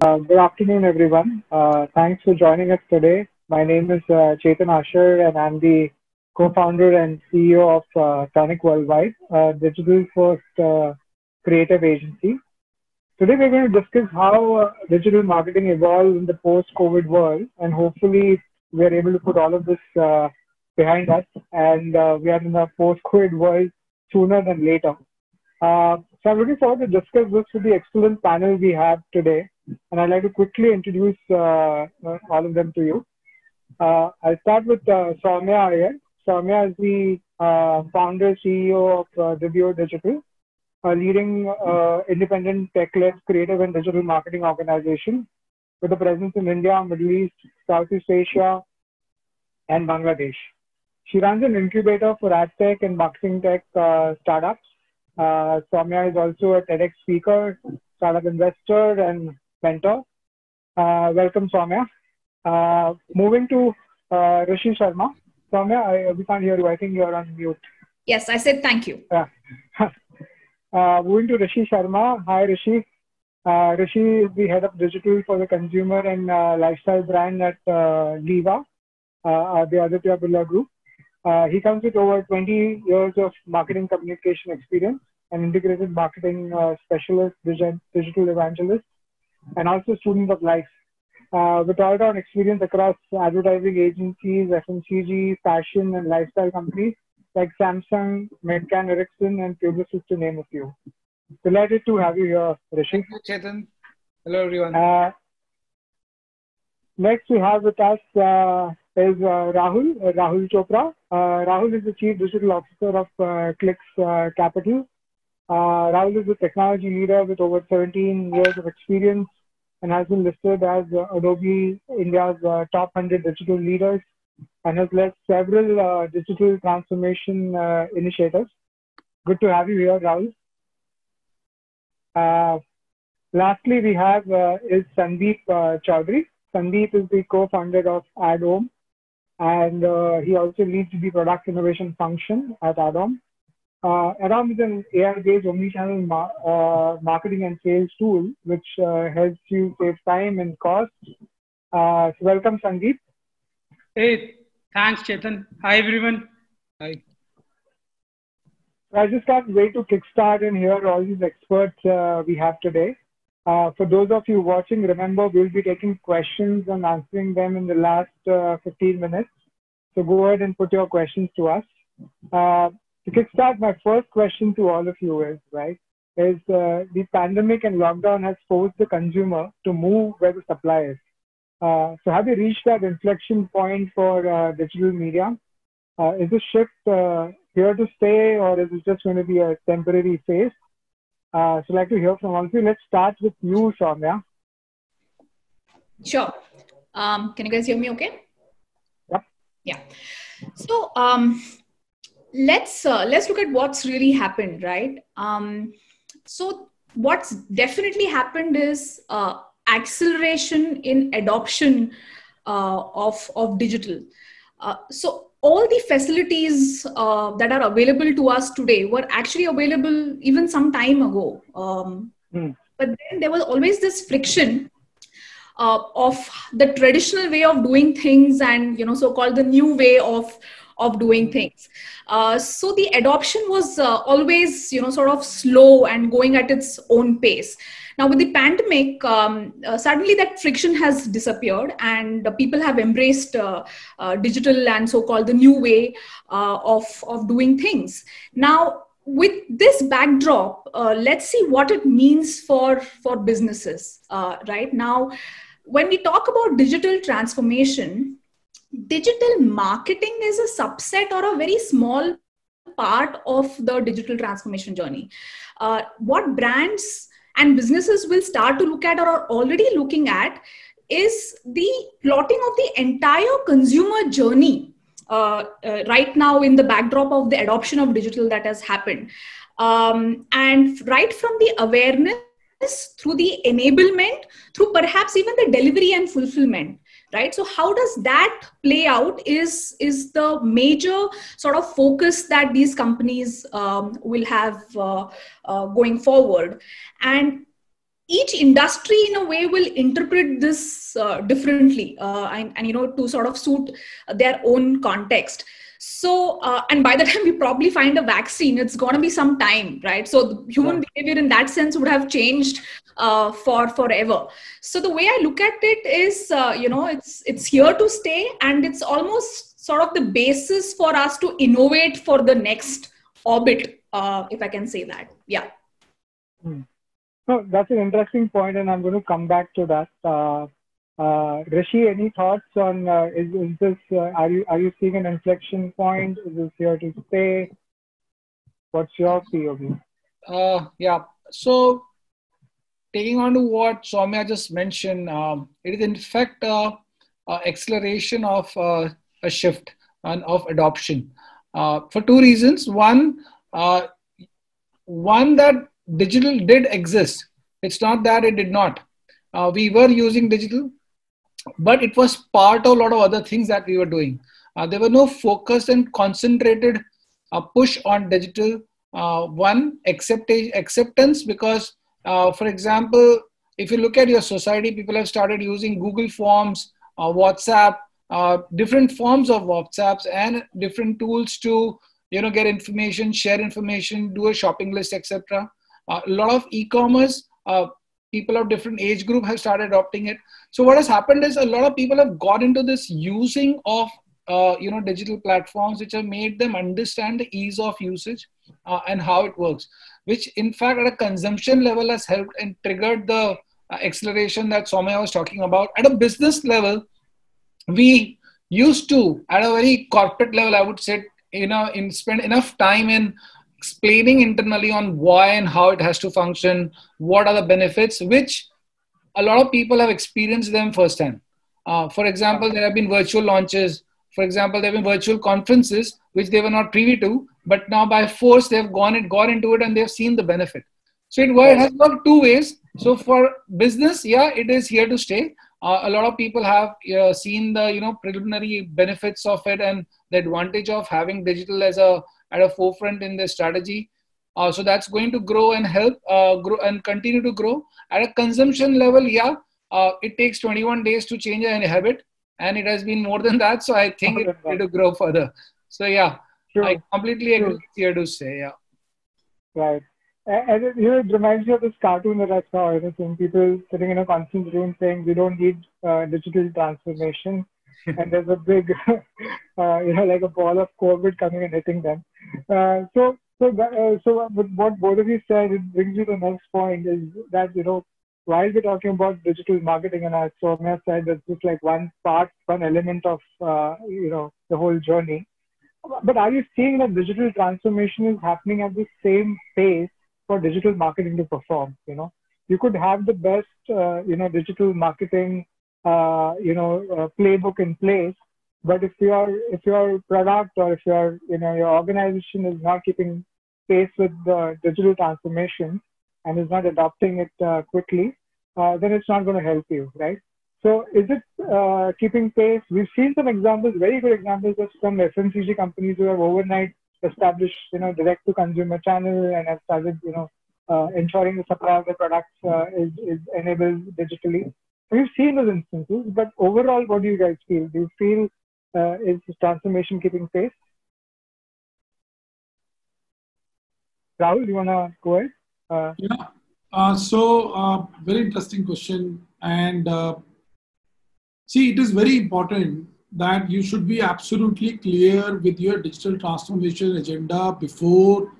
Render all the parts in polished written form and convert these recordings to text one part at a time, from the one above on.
Good afternoon, everyone. Thanks for joining us today. My name is Chetan Asher, and I'm the co-founder and CEO of Tonic Worldwide, a digital-first creative agency. Today, we're going to discuss how digital marketing evolves in the post-COVID world, and hopefully, we're able to put all of this behind us, and we are in a post-COVID world sooner than later. So I'm looking forward to discuss this with the excellent panel we have today, and I'd like to quickly introduce all of them to you. I'll start with Soumya here. Soumya is the founder CEO of Devio Digital, a leading independent tech-led creative and digital marketing organization with a presence in India, Middle East, Southeast Asia, and Bangladesh. She runs an incubator for ad tech and marketing tech startups. Soumya is also a TEDx speaker, startup investor, and mentor. Welcome, Soumya. Moving to Rishi Sharma. Soumya, we can't hear you. I think you're on mute. Yes, I said thank you. Moving to Rishi Sharma. Hi, Rishi. Rishi is the head of digital for the consumer and lifestyle brand at Leva, the Aditya Birla group. He comes with over 20 years of marketing communication experience, an integrated marketing specialist, digital evangelist, and also student of life. With all-round experience across advertising agencies, FMCG, fashion, and lifestyle companies like Samsung, Medcan, Ericsson, and Publicis, to name a few. Delighted to have you here, Rishi. Thank you, Chetan. Hello, everyone. Next, we have with us Rahul Chopra. Rahul is the Chief Digital Officer of Clix Capital. Rahul is a technology leader with over 17 years of experience and has been listed as Adobe India's top 100 digital leaders and has led several digital transformation initiatives. Good to have you here, Rahul. Lastly, we have is Sandeep Chaudhary. Sandeep is the co-founder of Adom, and he also leads the product innovation function at Adom. Adom is an AI-based omnichannel marketing and sales tool, which helps you save time and cost. So welcome, Sandeep. Hey, thanks, Chetan. Hi, everyone. Hi. I just can't wait to kickstart and hear all these experts we have today. For those of you watching, remember, we'll be taking questions and answering them in the last 15 minutes. So go ahead and put your questions to us. To kickstart, my first question to all of you is, the pandemic and lockdown has forced the consumer to move where the supply is. So have you reached that inflection point for digital media? Is this shift here to stay, or is it just going to be a temporary phase? So I'd like to hear from all of you. Let's start with you, Soumya. Sure. Can you guys hear me okay? Yep. Yeah. So let's look at what's really happened, right? So what's definitely happened is acceleration in adoption of digital. So all the facilities that are available to us today were actually available even some time ago. But then there was always this friction of the traditional way of doing things and, so-called the new way of doing things. So the adoption was always, sort of slow and going at its own pace. Now with the pandemic, suddenly that friction has disappeared and people have embraced digital and so-called the new way of doing things. Now, with this backdrop, let's see what it means for businesses, right? Now, when we talk about digital transformation, digital marketing is a subset or a very small part of the digital transformation journey. What brands and businesses will start to look at or are already looking at is the plotting of the entire consumer journey right now in the backdrop of the adoption of digital that has happened. And right from the awareness through the enablement, through perhaps even the delivery and fulfillment. Right. So how does that play out is the major sort of focus that these companies will have going forward. And each industry in a way will interpret this differently and, you know, to sort of suit their own context. So, and by the time we probably find a vaccine, it's going to be some time, right? So the human behavior in that sense would have changed for forever. So the way I look at it is, you know, it's here to stay, and it's almost sort of the basis for us to innovate for the next orbit, if I can say that. Yeah. Hmm. So that's an interesting point, and I'm going to come back to that. Rishi, any thoughts on is this? Are you seeing an inflection point? Is this here to stay? What's your view? Yeah. So taking on to what Soumya just mentioned, it is in fact an acceleration of a shift and of adoption for two reasons. One that digital did exist. It's not that it did not. We were using digital, but it was part of a lot of other things that we were doing. There were no focused and concentrated push on digital. One, acceptance, because, for example, if you look at your society, people have started using Google Forms, WhatsApp, different forms of WhatsApps and different tools to, you know, get information, share information, do a shopping list, etc. A lot of e-commerce, people of different age group have started adopting it. So what has happened is a lot of people have got into this using of, you know, digital platforms, which have made them understand the ease of usage and how it works, which in fact at a consumption level has helped and triggered the acceleration that Soumya was talking about. At a business level, we used to, at a very corporate level, I would say, you know, spend enough time in explaining internally on why and how it has to function, what are the benefits, which a lot of people have experienced them firsthand. For example, there have been virtual launches. For example, there have been virtual conferences, which they were not privy to, but now by force, they've gone and got into it and they've seen the benefit. So it has worked two ways. So for business, yeah, it is here to stay. A lot of people have seen the, you know, preliminary benefits of it and the advantage of having digital as at a forefront in their strategy. So that's going to grow and help grow and continue to grow. At a consumption level, yeah, it takes 21 days to change a habit, and it has been more than that. So I think it's going to grow further. So yeah, sure. I completely agree here to say, yeah. Right. And it, you know, it reminds me of this cartoon that I saw, you know, some people sitting in a conference room saying we don't need digital transformation. And there's a big, you know, like a ball of COVID coming and hitting them. So with what both of you said, it brings you to the next point is that, you know, while we're talking about digital marketing, and as Soumya said, that's just like one part, one element of, you know, the whole journey. But are you seeing that digital transformation is happening at the same pace for digital marketing to perform? You know, you could have the best, you know, digital marketing you know, playbook in place, but if your product or if your, you know, your organization is not keeping pace with the digital transformation and is not adopting it quickly, then it's not going to help you, right? So is it keeping pace? We've seen some examples, very good examples of some FMCG companies who have overnight established, you know, direct to consumer channel and have started, you know, ensuring the supply of the products is enabled digitally. We've seen those instances, but overall, what do you guys feel? Do you feel is this transformation keeping pace? Rahul, do you want to go ahead? Yeah. So very interesting question. And see, it is very important that you should be absolutely clear with your digital transformation agenda before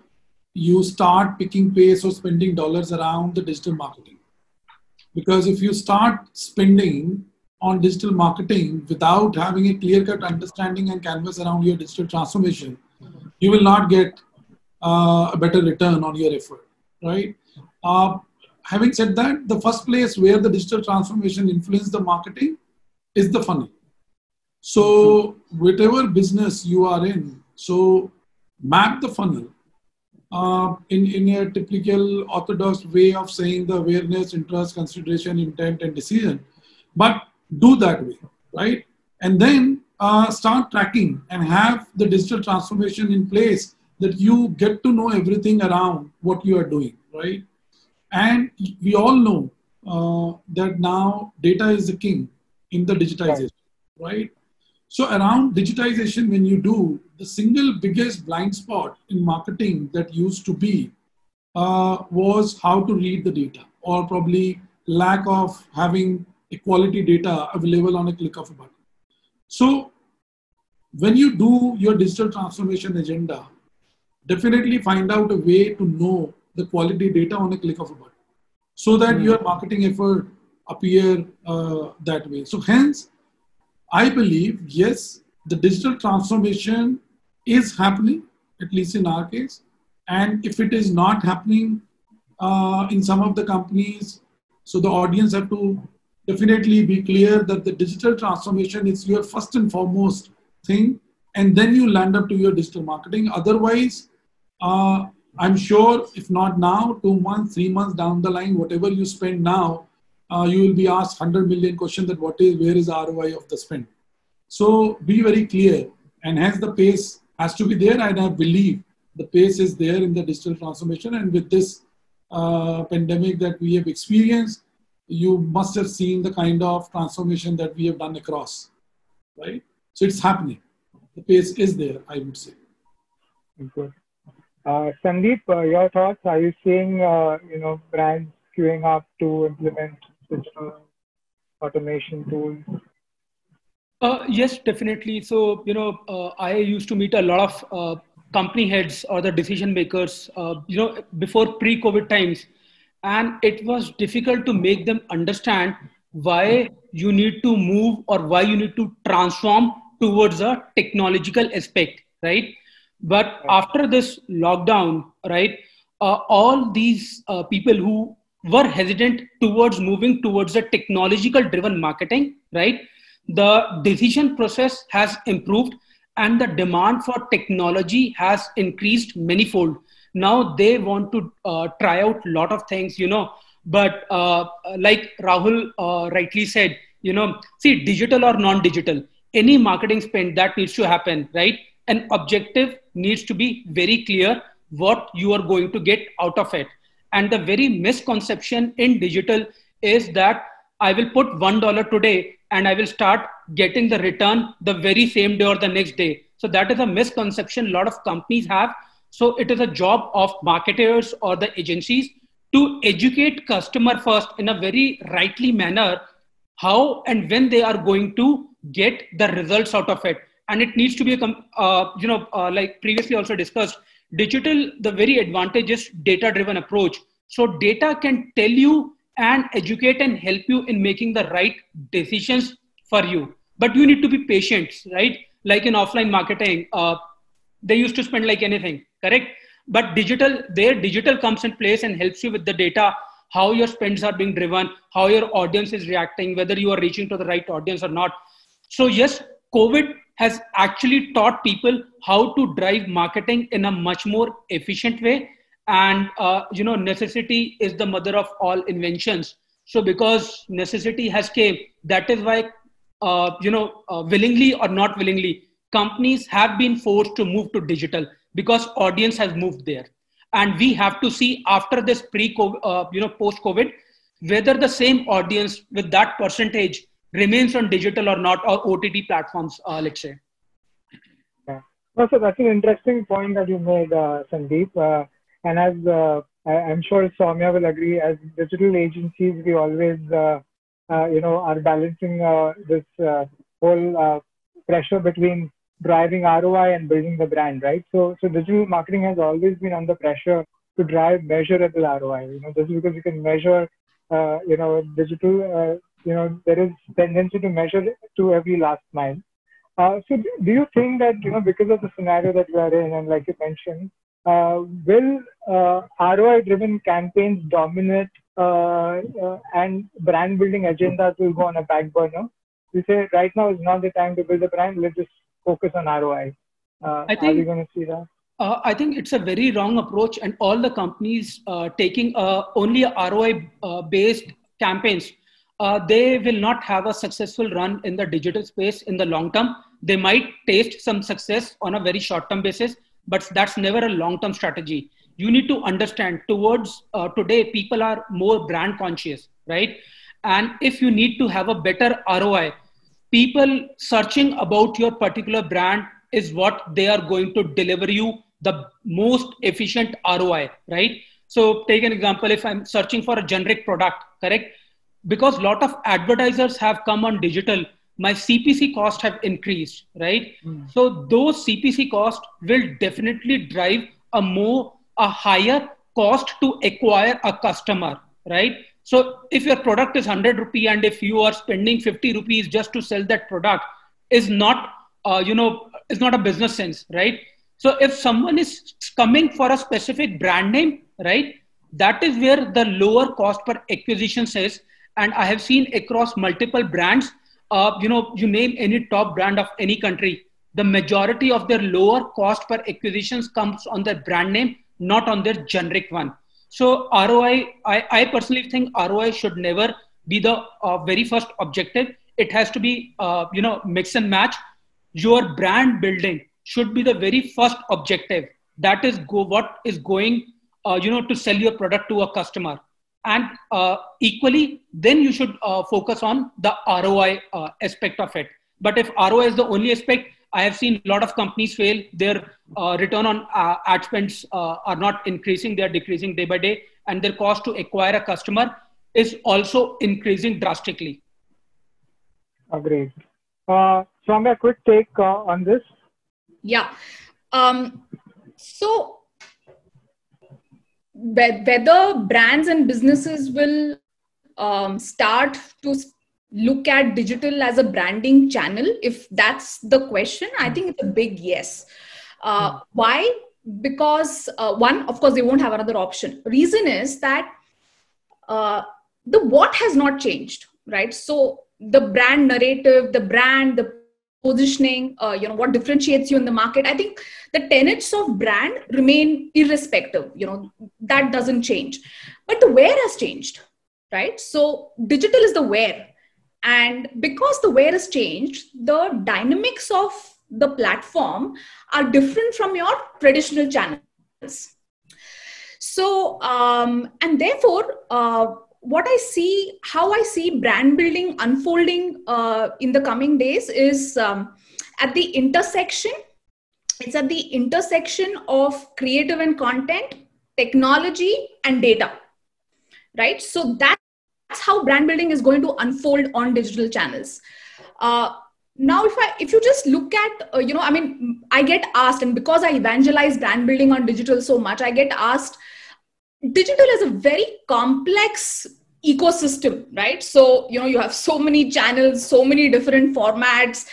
you start picking pace or spending dollars around the digital marketing. Because if you start spending on digital marketing without having a clear-cut understanding and canvas around your digital transformation, you will not get a better return on your effort, right? Having said that, the first place where the digital transformation influences the marketing is the funnel. So whatever business you are in, so map the funnel. In a typical orthodox way of saying the awareness, interest, consideration, intent, and decision, but do that way, right? And then start tracking and have the digital transformation in place that you get to know everything around what you are doing, right? And we all know that now data is the king in the digitization, right? So around digitization, when you do, the single biggest blind spot in marketing that used to be was how to read the data, or probably lack of having a quality data available on a click of a button. So when you do your digital transformation agenda, definitely find out a way to know the quality data on a click of a button, so that your marketing effort appear that way. So hence, I believe, yes, the digital transformation is happening, at least in our case. And if it is not happening in some of the companies, so the audience have to definitely be clear that the digital transformation is your first and foremost thing. And then you land up to your digital marketing. Otherwise, I'm sure if not now, 2 months, 3 months down the line, whatever you spend now, you will be asked 100 million questions that where is ROI of the spend. So be very clear, and hence the pace has to be there. And I believe the pace is there in the digital transformation. And with this pandemic that we have experienced, you must have seen the kind of transformation that we have done across, right? So it's happening. The pace is there, I would say. Okay. Sandeep, your thoughts? Are you seeing brands queuing up to implement digital automation tools? Yes, definitely. So I used to meet a lot of company heads or the decision makers, before pre-COVID times, and it was difficult to make them understand why you need to move or why you need to transform towards a technological aspect, right? But after this lockdown, right, all these people who were hesitant towards moving towards a technological driven marketing, right, the decision process has improved and the demand for technology has increased manifold. Now they want to try out a lot of things, but like Rahul rightly said, see, digital or non-digital, any marketing spend that needs to happen, right? An objective needs to be very clear what you are going to get out of it. And the very misconception in digital is that I will put $1 today and I will start getting the return the very same day or the next day. So that is a misconception a lot of companies have. So it is a job of marketers or the agencies to educate customer first in a very rightly manner, how and when they are going to get the results out of it. And it needs to be, like previously also discussed, digital, the very advantage is data-driven approach. So data can tell you and educate and help you in making the right decisions for you. But you need to be patient, right? Like in offline marketing, they used to spend like anything, correct? But digital, their digital comes in place and helps you with the data, how your spends are being driven, how your audience is reacting, whether you are reaching to the right audience or not. So yes, COVID has actually taught people how to drive marketing in a much more efficient way. And, necessity is the mother of all inventions. So because necessity has came, that is why, willingly or not willingly, companies have been forced to move to digital because audience has moved there. And we have to see after this pre-COVID, post-COVID, whether the same audience with that percentage remains on digital or not, or OTT platforms, let's say. Yeah. Well, so that's an interesting point that you made, Sandeep. And as I'm sure Soumya will agree, as digital agencies, we always, are balancing this whole pressure between driving ROI and building the brand, right? So digital marketing has always been under pressure to drive measurable ROI. Just because you can measure, digital. There is tendency to measure to every last mile. So do you think that, because of the scenario that we are in, and like you mentioned, will ROI-driven campaigns dominate and brand building agendas will go on a back burner? You say right now is not the time to build a brand, let's just focus on ROI. Are we going to see that? I think it's a very wrong approach, and all the companies taking only ROI-based campaigns, they will not have a successful run in the digital space in the long term. They might taste some success on a very short term basis, but that's never a long term strategy. you need to understand towards today people are more brand conscious, right? And if you need to have a better ROI, people searching about your particular brand is what they are going to deliver you the most efficient ROI, right? So take an example, if I'm searching for a generic product, correct? Because a lot of advertisers have come on digital, my CPC costs have increased, right? Mm. So those CPC costs will definitely drive a higher cost to acquire a customer, right? So if your product is 100 rupee and if you are spending 50 rupees just to sell that product is not, it's not a business sense, right? So if someone is coming for a specific brand name, right, that is where the lower cost per acquisition is. And I have seen across multiple brands, you name any top brand of any country, the majority of their lower cost per acquisitions comes on their brand name, not on their generic one. So ROI, I personally think ROI should never be the very first objective. It has to be, mix and match. Your brand building should be the very first objective. That is what is going, to sell your product to a customer. And equally, then you should focus on the ROI aspect of it. But if ROI is the only aspect, I have seen a lot of companies fail. Their return on ad spends are not increasing. They are decreasing day by day. And their cost to acquire a customer is also increasing drastically. Agreed. Soumya, a quick take on this. Yeah. So whether brands and businesses will start to look at digital as a branding channel, if that's the question, I think it's a big yes. Why? Because one, of course, they won't have another option. Reason is that the what has not changed, right? So the brand narrative, the brand, the positioning, what differentiates you in the market. I think the tenets of brand remain irrespective, that doesn't change. But the where has changed, right? So digital is the where. And because the where has changed, the dynamics of the platform are different from your traditional channels. So, and therefore, how I see brand building unfolding in the coming days is at the intersection of creative and content, technology and data, right? So that's how brand building is going to unfold on digital channels. Now, if you just look at, I get asked, and because I evangelize brand building on digital so much, I get asked, digital is a very complex ecosystem, right? So, you have so many channels, so many different formats,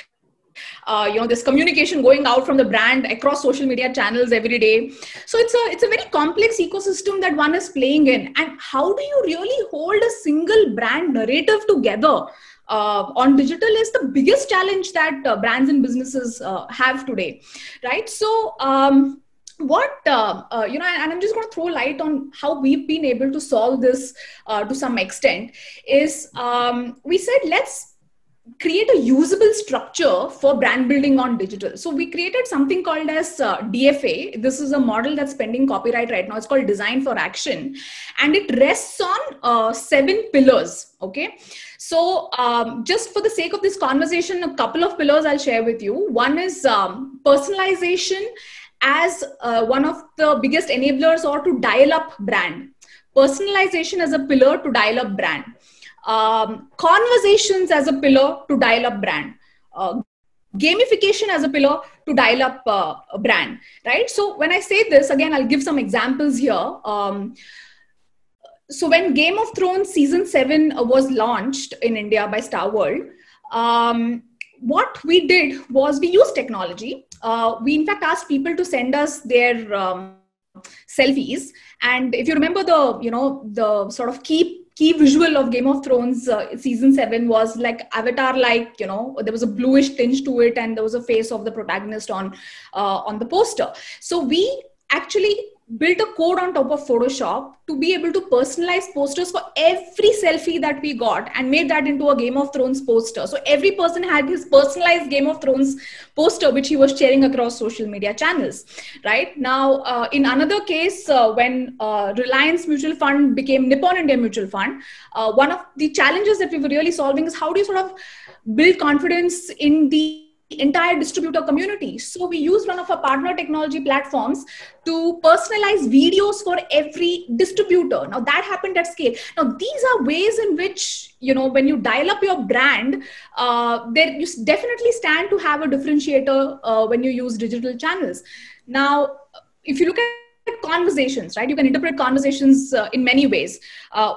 there's communication going out from the brand across social media channels every day. So it's a very complex ecosystem that one is playing in. And how do you really hold a single brand narrative together on digital is the biggest challenge that brands and businesses have today, right? So, and I'm just going to throw light on how we've been able to solve this to some extent is we said, let's create a usable structure for brand building on digital. So we created something called as DFA. This is a model that's pending copyright right now. It's called Design for Action. And it rests on 7 pillars. Okay. So just for the sake of this conversation, a couple of pillars I'll share with you. One is personalization as one of the biggest enablers or to dial up brand. Personalization as a pillar to dial up brand. Conversations as a pillar to dial up brand. Gamification as a pillar to dial up brand, right? So when I say this, again, I'll give some examples here. So when Game of Thrones season 7 was launched in India by Star World, what we did was we used technology. We in fact asked people to send us their selfies. And if you remember the sort of key visual of Game of Thrones season 7 was like avatar, like, there was a bluish tinge to it and there was a face of the protagonist on the poster. So we actually built a code on top of Photoshop to be able to personalize posters for every selfie that we got and made that into a Game of Thrones poster. So every person had his personalized Game of Thrones poster, which he was sharing across social media channels, right? Now, in another case, when Reliance Mutual Fund became Nippon India Mutual Fund, one of the challenges that we were really solving is how do you sort of build confidence in the entire distributor community. So we used one of our partner technology platforms to personalize videos for every distributor. Now that happened at scale. Now these are ways in which, you know, when you dial up your brand, there you definitely stand to have a differentiator when you use digital channels. Now, if you look at conversations, right? You can interpret conversations in many ways.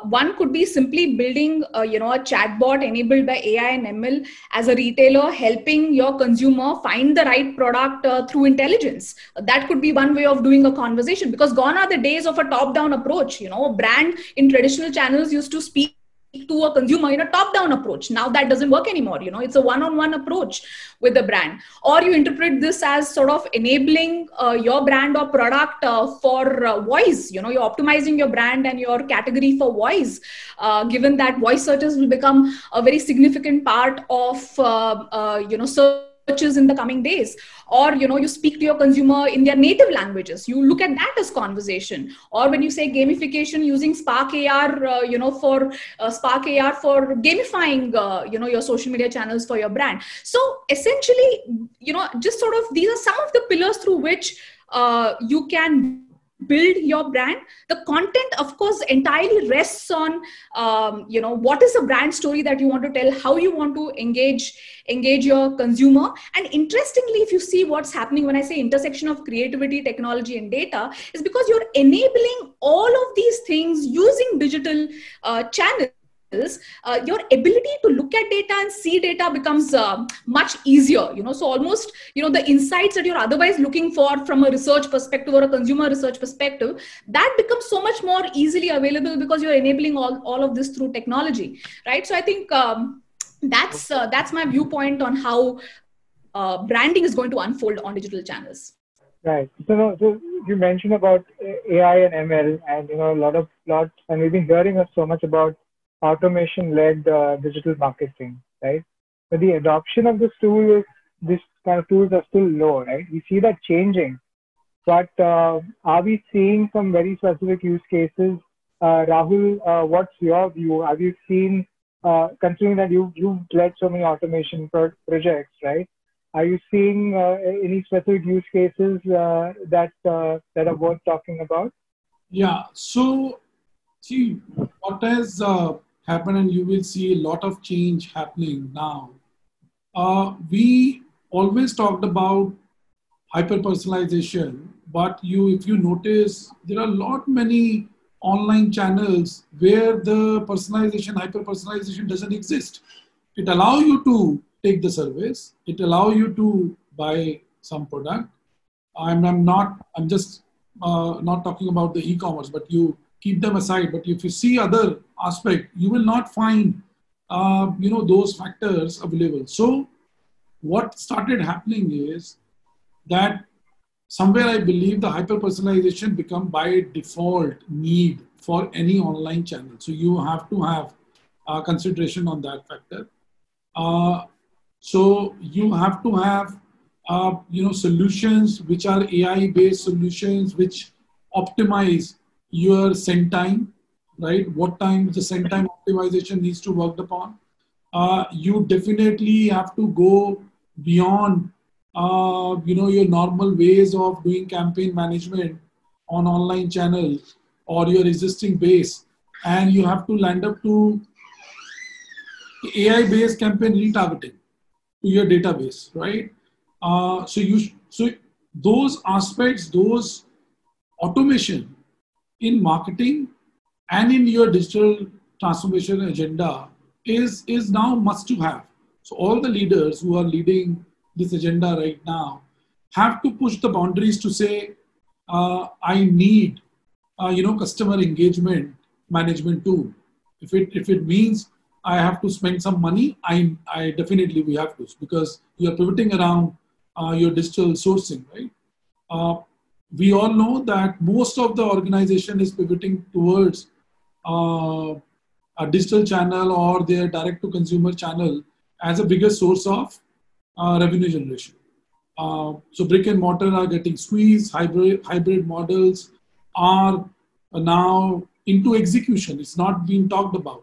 One could be simply building, a chatbot enabled by AI and ML as a retailer, helping your consumer find the right product through intelligence. That could be one way of doing a conversation, because gone are the days of a top-down approach. You know, a brand in traditional channels used to speak to a consumer in a top-down approach. Now that doesn't work anymore. You know, it's a one-on-one approach with the brand. Or you interpret this as sort of enabling your brand or product for voice. You know, you're optimizing your brand and your category for voice, given that voice searches will become a very significant part of, searches in the coming days. Or, you know, you speak to your consumer in their native languages. You look at that as conversation. Or when you say gamification, using Spark AR, Spark AR for gamifying, your social media channels for your brand. So essentially, you know, just sort of, these are some of the pillars through which you can build your brand. The content, of course, entirely rests on, what is the brand story that you want to tell, how you want to engage your consumer. And interestingly, if you see what's happening when I say intersection of creativity, technology, and data, is because you're enabling all of these things using digital channels. Your ability to look at data and see data becomes much easier, you know, so almost, you know, the insights that you're otherwise looking for from a research perspective or a consumer research perspective, that becomes so much more easily available because you're enabling all of this through technology, right? So I think that's my viewpoint on how branding is going to unfold on digital channels. Right. So you mentioned about AI and ML and, you know, a lot, and we've been hearing so much about automation-led digital marketing, right? But the adoption of this kind of tools are still low, right? We see that changing, but are we seeing some very specific use cases? Rahul, what's your view? Have you seen, considering that you've led so many automation projects, right? Are you seeing any specific use cases that are worth talking about? Yeah. So, see, what has happened, and you will see a lot of change happening now. We always talked about hyper-personalization, but if you notice, there are many online channels where the personalization, hyper-personalization doesn't exist. It allows you to take the service. It allows you to buy some product. I'm just not talking about the e-commerce, but you keep them aside. But if you see other aspect, you will not find, those factors available. So what started happening is that somewhere I believe the hyper-personalization become by default need for any online channel. So you have to have consideration on that factor. So you have to have, solutions which are AI-based solutions, which optimize your send time, right? What time the send time optimization needs to work upon. You definitely have to go beyond, your normal ways of doing campaign management on online channels or your existing base. And you have to land up to AI-based campaign retargeting to your database, right? So those aspects, those automation, in marketing and in your digital transformation agenda is now must to have. So all the leaders who are leading this agenda right now have to push the boundaries to say, I need, customer engagement management tool. If it means I have to spend some money, I definitely we have to, because you are pivoting around your digital sourcing, right? we all know that most of the organization is pivoting towards a digital channel or their direct-to-consumer channel as a bigger source of revenue generation. So brick and mortar are getting squeezed, hybrid models are now into execution. It's not being talked about.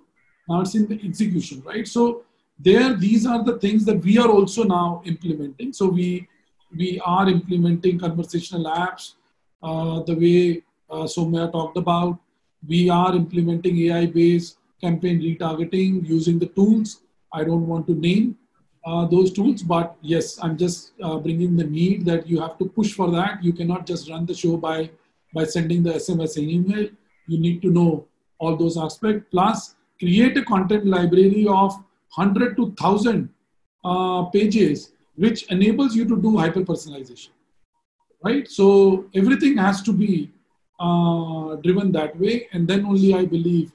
Now it's in the execution, right? So these are the things that we are also now implementing. So we are implementing conversational apps the way Soumya talked about. We are implementing AI-based campaign retargeting using the tools. I don't want to name those tools, but yes, I'm just bringing the need that you have to push for that. You cannot just run the show by sending the SMS and email. You need to know all those aspects. Plus, create a content library of 100 to 1,000 pages, which enables you to do hyper-personalization, right? So everything has to be driven that way. And then only I believe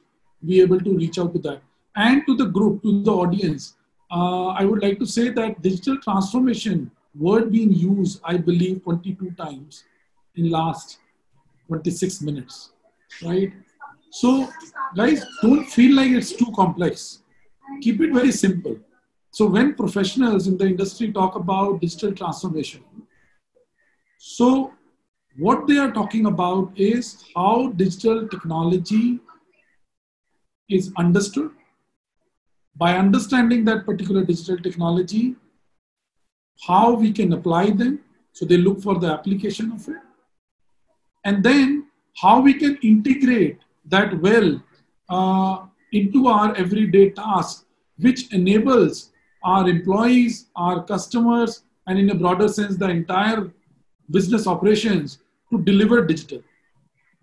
be able to reach out to that. And to the group, to the audience, I would like to say that digital transformation word being used, I believe 22 times in last 26 minutes, right? So guys, don't feel like it's too complex. Keep it very simple. So when professionals in the industry talk about digital transformation, so what they are talking about is how digital technology is understood. By understanding that particular digital technology, how we can apply them. So they look for the application of it. And then how we can integrate that well into our everyday task, which enables our employees, our customers, and in a broader sense, the entire business operations to deliver digital.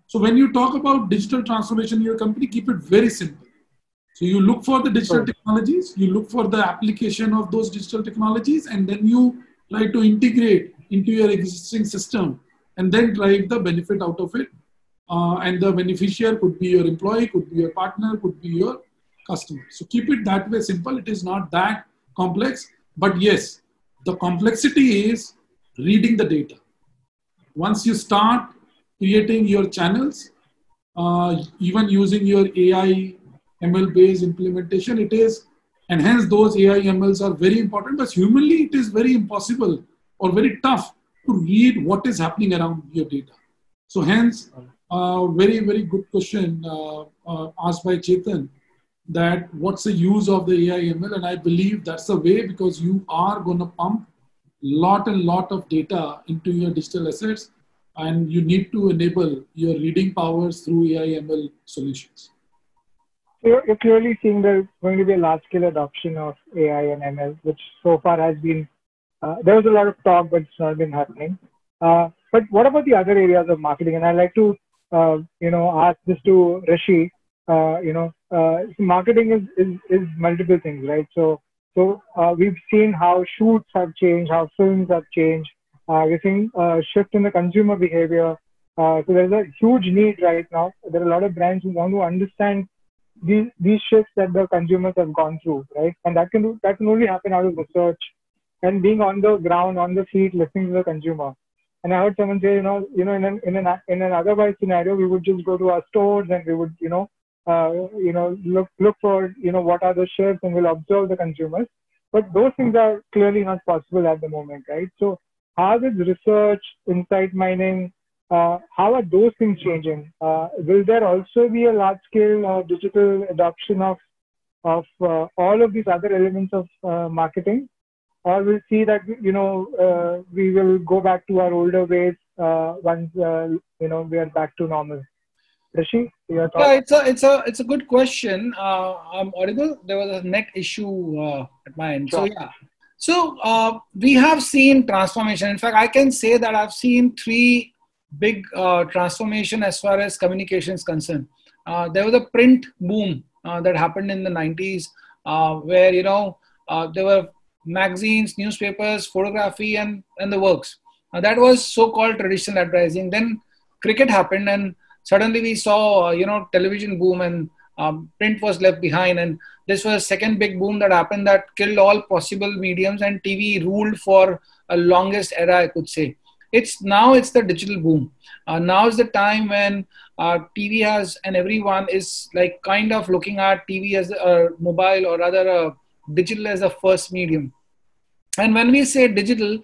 So when you talk about digital transformation in your company, keep it very simple. So you look for the digital technologies, you look for the application of those digital technologies, and then you try to integrate into your existing system and then drive the benefit out of it. And the beneficiary could be your employee, could be your partner, could be your customer. So keep it that way simple. It is not that complex, but yes, the complexity is reading the data. Once you start creating your channels, even using your AI ML based implementation, it is, and hence those AI MLs are very important, but humanly it is very impossible or very tough to read what is happening around your data. So hence, very, very good question asked by Chetan, that what's the use of the AI ML? And I believe that's the way, because you are going to pump lot and lot of data into your digital assets, and you need to enable your reading powers through AI ML solutions. You're clearly seeing there's going to be a large-scale adoption of AI and ML, which so far has been, there was a lot of talk, but it's not been happening. But what about the other areas of marketing? And I'd like to, ask this to Rishi. Marketing is multiple things, right? So we've seen how shoots have changed, how films have changed. We're seeing a shift in the consumer behavior. So there's a huge need right now. There are a lot of brands who want to understand these shifts that the consumers have gone through, right? And that can only happen out of research and being on the ground, on the feet, listening to the consumer. And I heard someone say, in an otherwise scenario, we would just go to our stores and we would, look for, what are the shifts, and we'll observe the consumers. But those things are clearly not possible at the moment, right? So how is research, insight mining, how are those things changing? Will there also be a large-scale digital adoption of all of these other elements of marketing? Or we'll see that, we will go back to our older ways once, we are back to normal? Rishi, your thoughts? Yeah, it's a good question. Audible, there was a net issue at my end. Sure. So, yeah. So, we have seen transformation. In fact, I can say that I've seen three big transformation as far as communication is concerned. There was a print boom that happened in the 90s where, there were magazines, newspapers, photography, and the works. That was so-called traditional advertising. Then cricket happened, and suddenly we saw, television boom, and print was left behind. And this was the second big boom that happened that killed all possible mediums, and TV ruled for a longest era, I could say. Now it's the digital boom. Now is the time when TV has, and everyone is like kind of looking at TV as a mobile, or rather digital as a first medium. And when we say digital,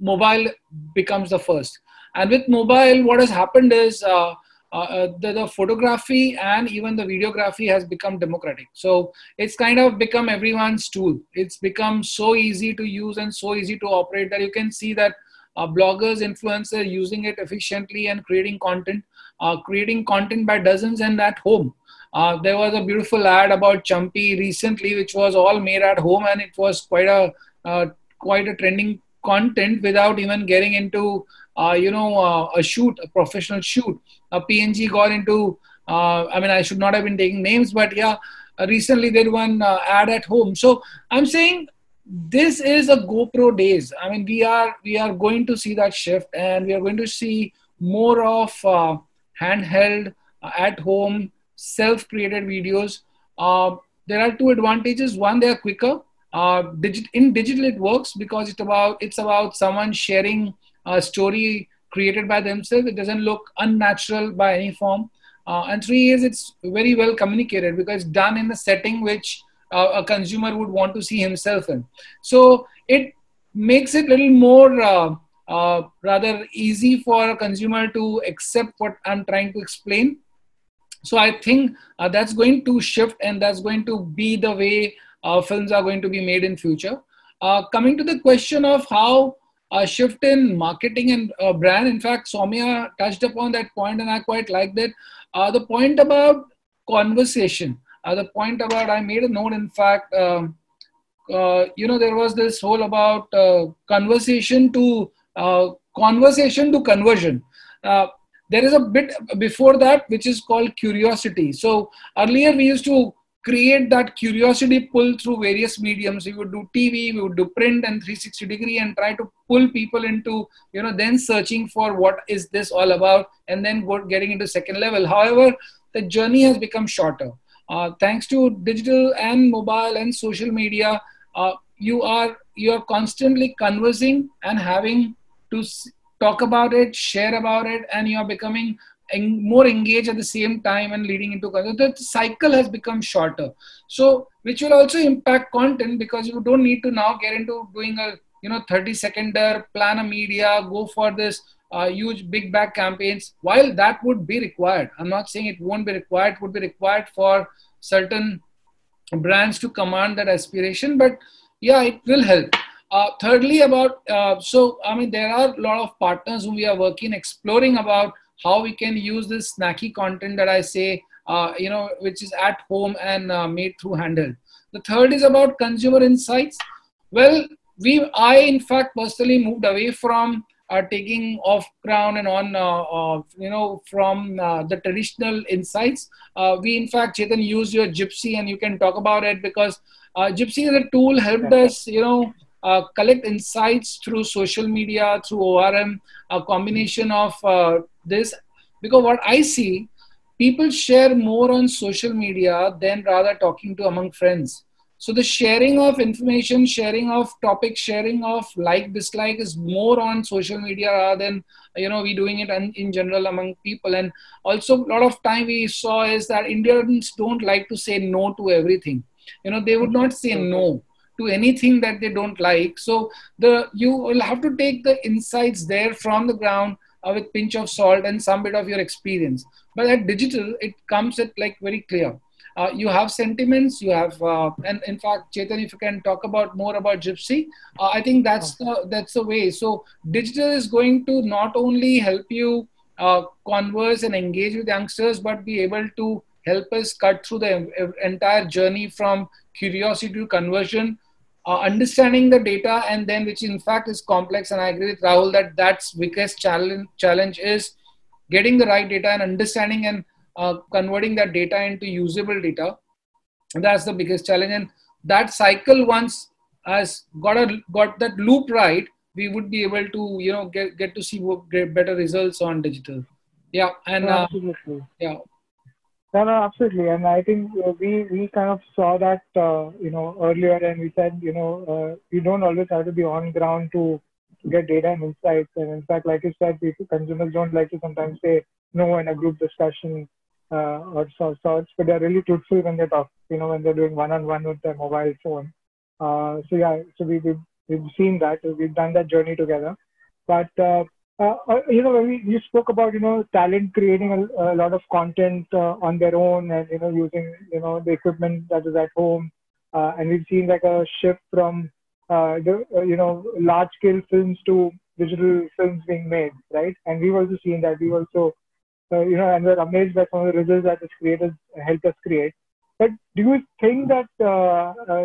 mobile becomes the first. And with mobile, what has happened is the photography and even the videography has become democratic. So it's kind of become everyone's tool. It's become so easy to use and so easy to operate that you can see that bloggers, influencers using it efficiently and creating content by dozens and at home. There was a beautiful ad about Chumpy recently, which was all made at home, and it was quite a trending content without even getting into a shoot, a professional shoot. A PNG got into, I mean, I should not have been taking names, but yeah, recently there one ad at home. So I'm saying this is a GoPro days. I mean, we are going to see that shift, and we are going to see more of handheld, at home, self-created videos. There are two advantages. One, they are quicker. In digital, it works because it's about someone sharing a story created by themselves. It doesn't look unnatural by any form. And three is it's very well communicated because it's done in the setting which a consumer would want to see himself in. So it makes it a little more rather easy for a consumer to accept what I'm trying to explain. So I think that's going to shift, and that's going to be the way films are going to be made in future. Coming to the question of how a shift in marketing and brand. In fact, Soumya touched upon that point, and I quite liked it. The point about conversation, the point about, I made a note, in fact, there was this whole about conversation to conversion. There is a bit before that, which is called curiosity. So earlier we used to create that curiosity pull through various mediums. We would do TV, we would do print and 360 degree, and try to pull people into, then searching for what is this all about, and then getting into second level. However, the journey has become shorter. Thanks to digital and mobile and social media, you are constantly conversing and having to talk about it, share about it, and you are becoming more engaged at the same time and leading into content. The cycle has become shorter, so which will also impact content, because you don't need to now get into doing a 30-seconder plan a media, go for this huge big bag campaigns. While that would be required, I'm not saying it won't be required, it would be required for certain brands to command that aspiration, but yeah, it will help. Thirdly, about I mean, there are a lot of partners whom we are working, exploring about how we can use this snacky content that I say, which is at home and made through handheld. The third is about consumer insights. Well, I in fact personally moved away from taking off ground and on, from the traditional insights. We in fact, Chetan, use your Gypsy, and you can talk about it, because Gypsy as a tool helped us, collect insights through social media, through ORM, a combination of this, because what I see, people share more on social media than rather talking to among friends. So the sharing of information, sharing of topics, sharing of like, dislike is more on social media rather than, we doing it in general among people. And also a lot of time we saw is that Indians don't like to say no to everything. They would not say no to anything that they don't like. So you will have to take the insights there from the ground with pinch of salt and some bit of your experience. But at digital, it comes at like very clear. You have sentiments, you have, and in fact, Chetan, if you can talk about more about Gypsy, I think that's the way. So digital is going to not only help you converse and engage with youngsters, but be able to help us cut through the entire journey from curiosity to conversion, understanding the data, and then, which in fact is complex, and I agree with Rahul that that's biggest challenge is getting the right data and understanding and converting that data into usable data. And that's the biggest challenge, and that cycle once has got that loop right, we would be able to get to see better results on digital. Yeah, and yeah. No, absolutely, and I think we kind of saw that earlier, and we said you don't always have to be on ground to get data and insights. And in fact, like you said, people, consumers don't like to sometimes say no in a group discussion or sorts, but they're really truthful when they talk, you know, when they're doing one-on-one with their mobile phone. So yeah, so we've seen that. We've done that journey together. But, you know, when you spoke about, you know, talent creating a lot of content on their own and, you know, using, you know, the equipment that is at home. And we've seen like a shift from, you know, large scale films to digital films being made, right? And we've also seen that. We've also, you know, and we're amazed by some of the results that these creators helped us create. But do you think that,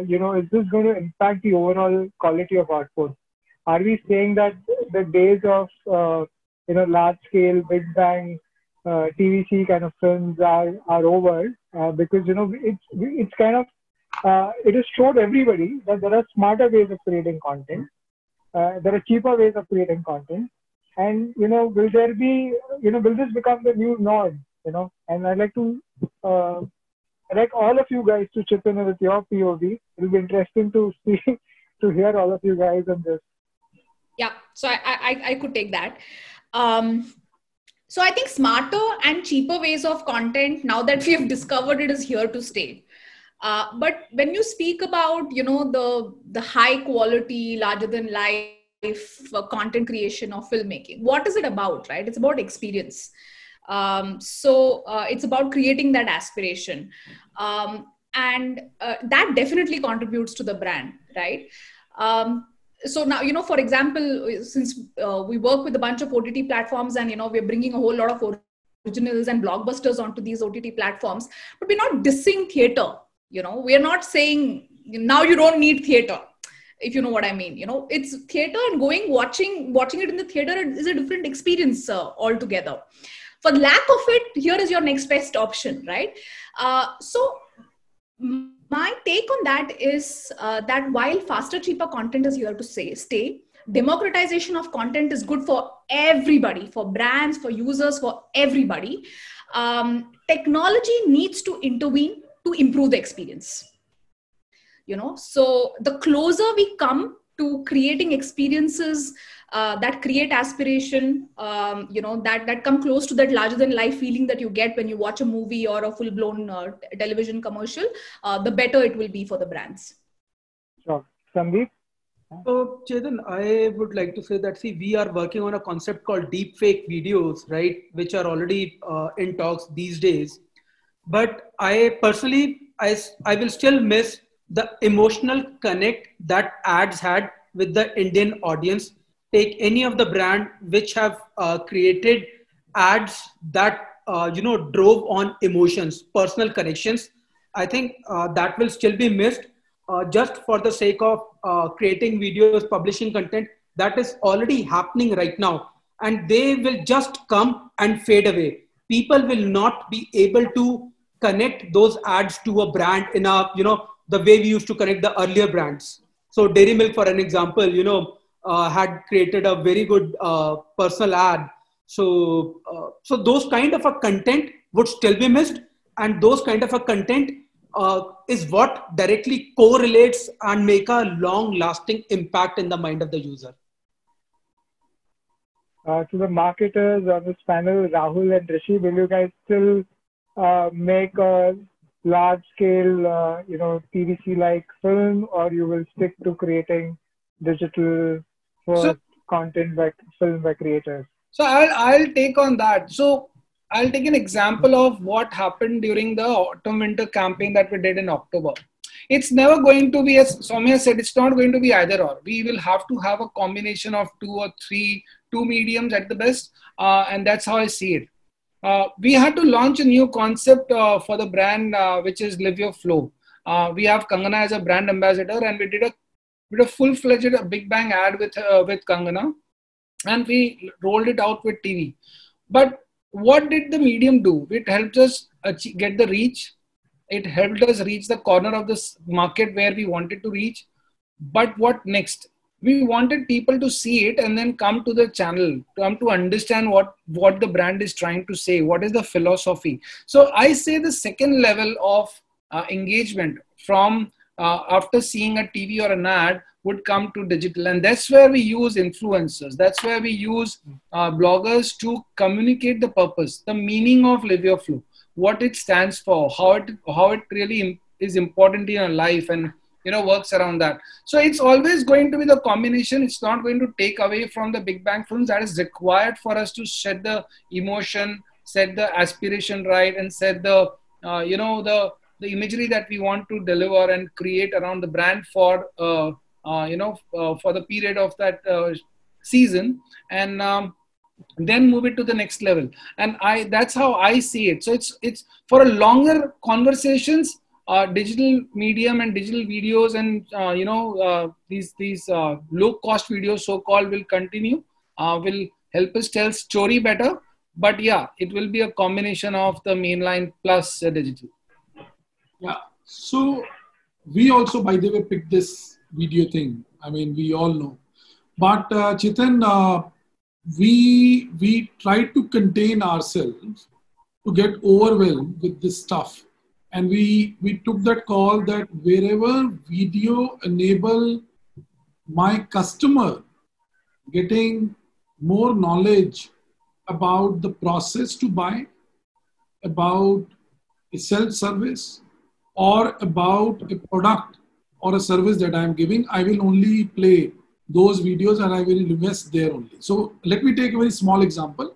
you know, is this going to impact the overall quality of output? Are we saying that the days of, you know, large scale, big bang, TVC kind of films are over? Because, you know, it's kind of, it is showed everybody that there are smarter ways of creating content. There are cheaper ways of creating content. And, you know, will there be, you know, will this become the new norm, you know? And I'd like to, like all of you guys to chip in with your POV. It'll be interesting to see, to hear all of you guys on this. Yeah, so I could take that. So I think smarter and cheaper ways of content, now that we have discovered it, is here to stay. But when you speak about, you know, the high quality, larger than life content creation or filmmaking, what is it about, right? It's about experience. So it's about creating that aspiration. And that definitely contributes to the brand, right? So now, you know, for example, since we work with a bunch of OTT platforms and, you know, we're bringing a whole lot of originals and blockbusters onto these OTT platforms, but we're not dissing theater. You know, we're not saying now you don't need theater, if you know what I mean. You know, it's theater and going, watching it in the theater is a different experience altogether. For lack of it, here is your next best option, right? So my take on that is that while faster, cheaper content is here to stay, democratization of content is good for everybody, for brands, for users, for everybody. Technology needs to intervene to improve the experience. You know, so the closer we come to creating experiences that create aspiration, you know, that come close to that larger than life feeling that you get when you watch a movie or a full blown television commercial, the better it will be for the brands. Sure. Sandeep? So Chetan, I would like to say that, see, we are working on a concept called deep fake videos, right? Which are already in talks these days. But I personally, I will still miss the emotional connect that ads had with the Indian audience. Take any of the brand which have created ads that, you know, drove on emotions, personal connections. I think that will still be missed just for the sake of creating videos, publishing content that is already happening right now. And they will just come and fade away. People will not be able to connect those ads to a brand in a, you know, the way we used to connect the earlier brands. So Dairy Milk, for an example, you know, had created a very good personal ad. So, so those kind of a content would still be missed. And those kind of a content is what directly correlates and make a long lasting impact in the mind of the user. To the marketers on this panel, Rahul and Rishi, will you guys still make a large scale, you know, TVC-like film, or you will stick to creating digital content by film by creators? So I'll take on that. So I'll take an example of what happened during the autumn winter campaign that we did in October. It's never going to be, as Soumya said, it's not going to be either or. We will have to have a combination of two mediums at the best. And that's how I see it. We had to launch a new concept for the brand, which is Live Your Flow. We have Kangana as a brand ambassador, and we did a full-fledged Big Bang ad with Kangana, and we rolled it out with TV. But what did the medium do? It helped us get the reach. It helped us reach the corner of this market where we wanted to reach. But what next? We wanted people to see it and then come to the channel, come to understand what the brand is trying to say, what is the philosophy. So I say the second level of engagement from after seeing a TV or an ad would come to digital. And that's where we use influencers. That's where we use bloggers to communicate the purpose, the meaning of Live Your Flow, what it stands for, how it really is important in your life, and you know, works around that. So it's always going to be the combination. It's not going to take away from the big bang films that is required for us to set the emotion, set the aspiration right, and set the, you know, the imagery that we want to deliver and create around the brand for, you know, for the period of that season, and then move it to the next level. And that's how I see it. So it's for a longer conversations, digital medium and digital videos and, you know, these low cost videos, so-called, will continue, will help us tell story better. But yeah, it will be a combination of the mainline plus digital. Yeah. So we also, by the way, picked this video thing. I mean, we all know, but Chetan, we tried to contain ourselves to get overwhelmed with this stuff. And we took that call that wherever video enable my customer getting more knowledge about the process to buy, about a self-service, or about a product or a service that I am giving, I will only play those videos and I will invest there only. So let me take a very small example.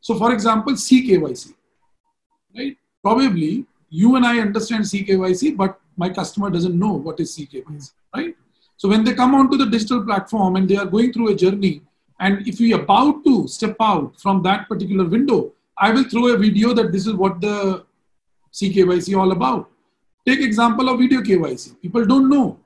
So for example, CKYC, right? Probably you and I understand CKYC, but my customer doesn't know what is CKYC, right? So when they come onto the digital platform and they are going through a journey, and if we are about to step out from that particular window, I will throw a video that this is what the CKYC is all about. Take example of video KYC. People don't know.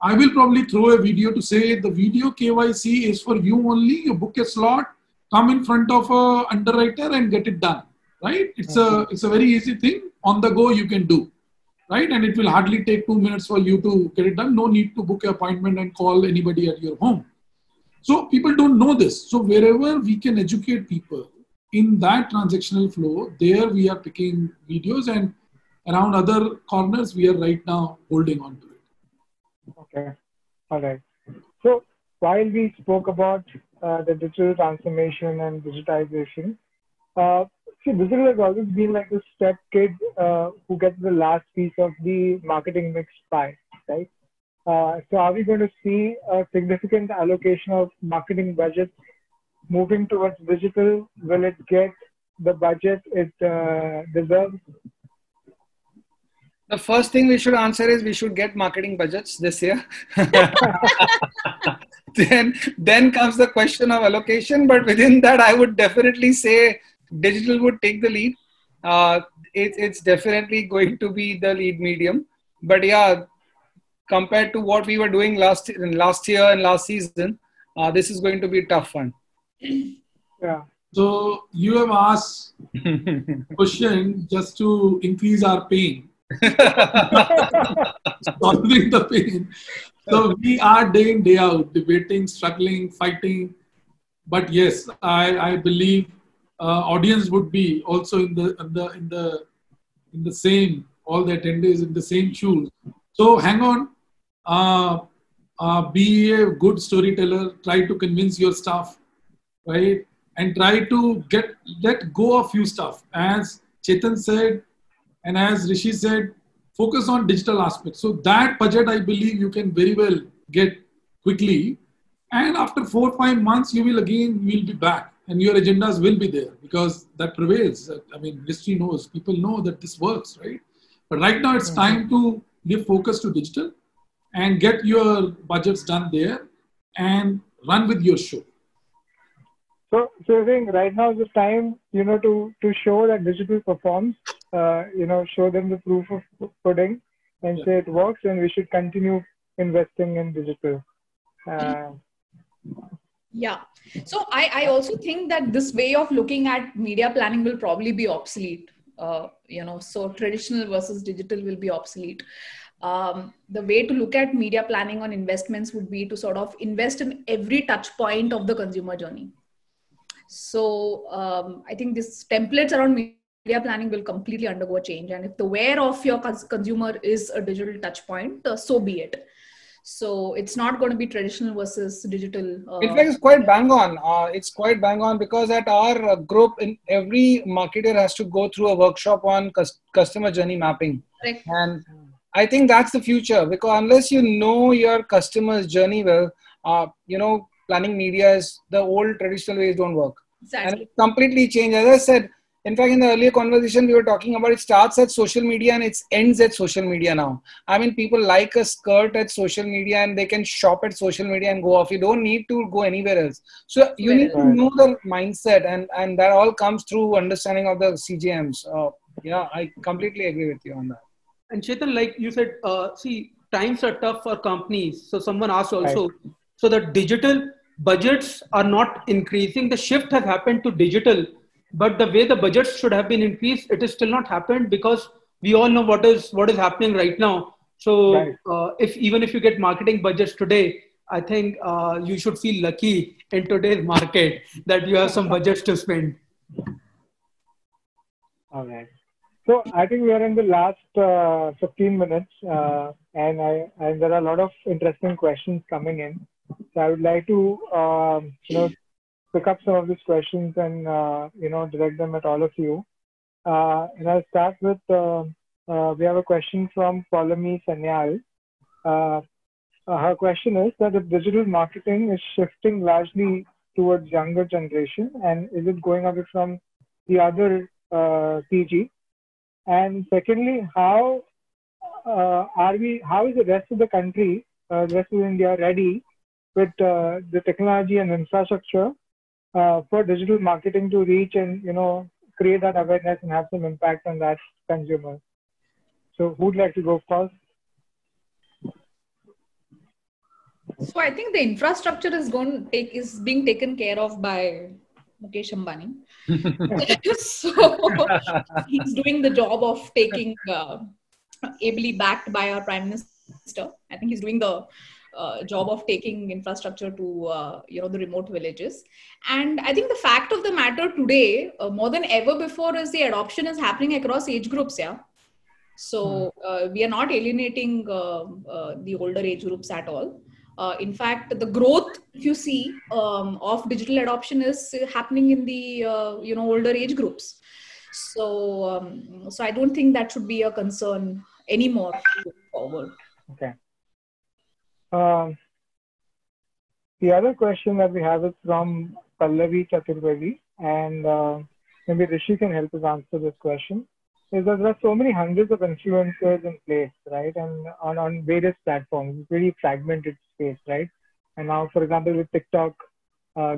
I will probably throw a video to say the video KYC is for you only. You book a slot, come in front of an underwriter and get it done. Right? It's a very easy thing. On the go you can do. Right? And it will hardly take 2 minutes for you to get it done. No need to book an appointment and call anybody at your home. So people don't know this. So wherever we can educate people in that transactional flow, there we are picking videos, and around other corners, we are right now holding on to it. Okay. All right. So while we spoke about the digital transformation and digitization, see, digital has always been like the step kid who gets the last piece of the marketing mix pie, right? So are we going to see a significant allocation of marketing budgets moving towards digital? Will it get the budget it deserves? The first thing we should answer is we should get marketing budgets this year. Then comes the question of allocation. But within that, I would definitely say digital would take the lead. It's definitely going to be the lead medium. But yeah, compared to what we were doing last year and last season, this is going to be a tough one. Yeah. So you have asked a question just to increase our pain. Solving the pain. So we are day in, day out, debating, struggling, fighting. But yes, I believe audience would be also in the same, all the attendees in the same shoes. So hang on, be a good storyteller. Try to convince your staff, right? And try to let go of few stuff. As Chetan said, and as Rishi said, focus on digital aspects. So that budget, I believe you can very well get quickly. And after 4 or 5 months, you will be back and your agendas will be there because that prevails. I mean, history knows, people know that this works, right? But right now it's time to give focus to digital and get your budgets done there and run with your show. So I think right now is the time, you know, to show that digital performs. You know, show them the proof of pudding and say it works, and we should continue investing in digital. Yeah. So I also think that this way of looking at media planning will probably be obsolete. You know, so traditional versus digital will be obsolete. The way to look at media planning on investments would be to sort of invest in every touch point of the consumer journey. So I think these templates around media media planning will completely undergo a change. And if the wear of your consumer is a digital touch point, so be it. So it's not going to be traditional versus digital. In fact, it's quite bang on. It's quite bang on because at our group, in every marketer has to go through a workshop on customer journey mapping. Correct. And I think that's the future, because unless you know your customer's journey well, you know, planning media is the old traditional ways don't work. Exactly. And it's completely changed. As I said, in fact, in the earlier conversation, we were talking about it starts at social media and it ends at social media now. I mean, people like a skirt at social media and they can shop at social media and go off. You don't need to go anywhere else. So you need to know the mindset, and that all comes through understanding of the CJMs. Yeah, I completely agree with you on that. And Chetan, like you said, see, times are tough for companies. So someone asked also, right. So the digital budgets are not increasing. The shift has happened to digital. But the way the budgets should have been increased, it is still not happened because we all know what is happening right now. So right. Even if you get marketing budgets today, I think you should feel lucky in today's market that you have some budgets to spend. All right. So I think we are in the last 15 minutes and there are a lot of interesting questions coming in. So I would like to, you know, pick up some of these questions and, you know, direct them at all of you. And I'll start with, we have a question from Palami Sanyal. Her question is that if digital marketing is shifting largely towards younger generation, and is it going away from the other TG? And secondly, how is the rest of the country, the rest of India ready with the technology and infrastructure for digital marketing to reach and, you know, create that awareness and have some impact on that consumer? So who'd like to go first? So I think the infrastructure is being taken care of by Mukesh Ambani. So he's doing the job of taking, ably backed by our Prime Minister. I think he's doing the job of taking infrastructure to, you know, the remote villages. And I think the fact of the matter today, more than ever before, is the adoption is happening across age groups. Yeah. So we are not alienating the older age groups at all. In fact, the growth you see of digital adoption is happening in the, you know, older age groups. So, so I don't think that should be a concern anymore going forward. Okay. The other question that we have is from Pallavi Chaturvedi, and maybe Rishi can help us answer this question. Is that there are so many hundreds of influencers in place, right? And on various platforms, it's really fragmented space, right? And now, for example, with TikTok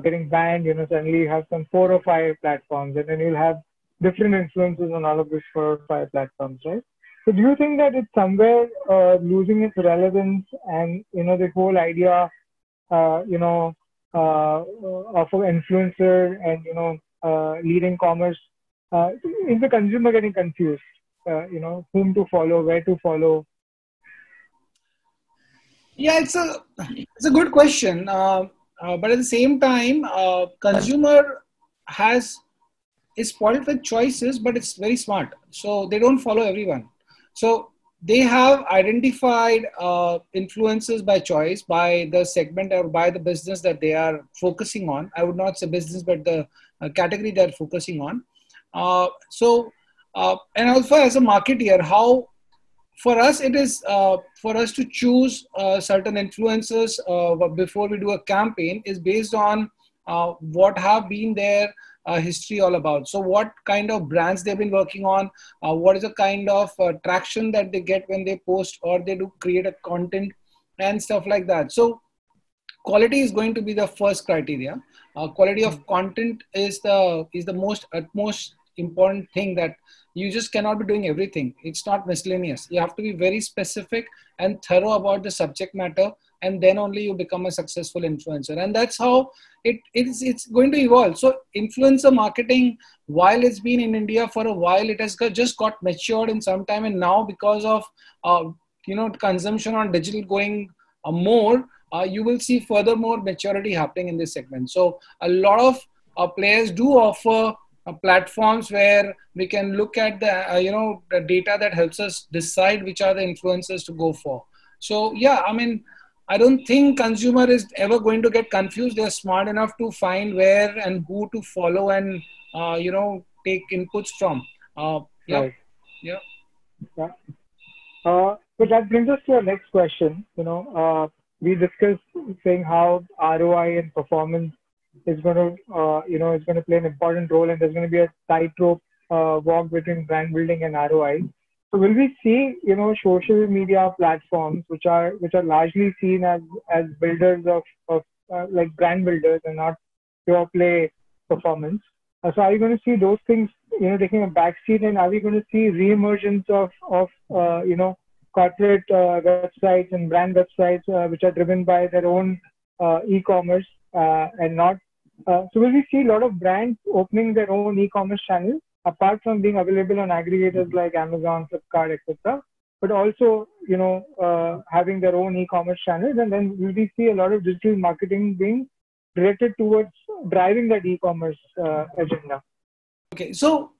getting banned, you know, suddenly you have some 4 or 5 platforms, and then you'll have different influencers on all of these 4 or 5 platforms, right? So do you think that it's somewhere losing its relevance, and, you know, the whole idea, you know, of an influencer and, you know, leading commerce, is the consumer getting confused, you know, whom to follow, where to follow? Yeah, it's a good question. But at the same time, consumer is spoiled with choices, but it's very smart. So they don't follow everyone. So they have identified influencers by choice, by the segment or by the business that they are focusing on. I would not say business, but the category they're focusing on. And also as a marketer, how for us it is for us to choose certain influencers before we do a campaign is based on what have been their history all about. So what kind of brands they've been working on, what is the kind of traction that they get when they post or they do create a content and stuff like that. So quality is going to be the first criteria. Quality of content is the utmost important thing, that you just cannot be doing everything. It's not miscellaneous. You have to be very specific and thorough about the subject matter, and then only you become a successful influencer. And that's how it's going to evolve. So influencer marketing, while it's been in India for a while, it has just got matured in some time. And now because of, you know, consumption on digital going more, you will see further more maturity happening in this segment. So a lot of players do offer platforms where we can look at the the data that helps us decide which are the influencers to go for. So yeah, I mean, I don't think consumer is ever going to get confused. They're smart enough to find where and who to follow and take inputs from. Yeah, right. Yeah. Yeah. But that brings us to our next question. We discussed saying how ROI and performance is going to, is going to play an important role, and there's going to be a tightrope walk between brand building and ROI. So will we see, social media platforms which are largely seen as builders of like brand builders and not pure play performance? So are you going to see those things, taking a backseat, and are we going to see reemergence of corporate websites and brand websites which are driven by their own e-commerce and not? So will we see a lot of brands opening their own e-commerce channels apart from being available on aggregators like Amazon, Flipkart, etc., but also having their own e-commerce channels, and then will we see a lot of digital marketing being directed towards driving that e-commerce agenda? Okay, so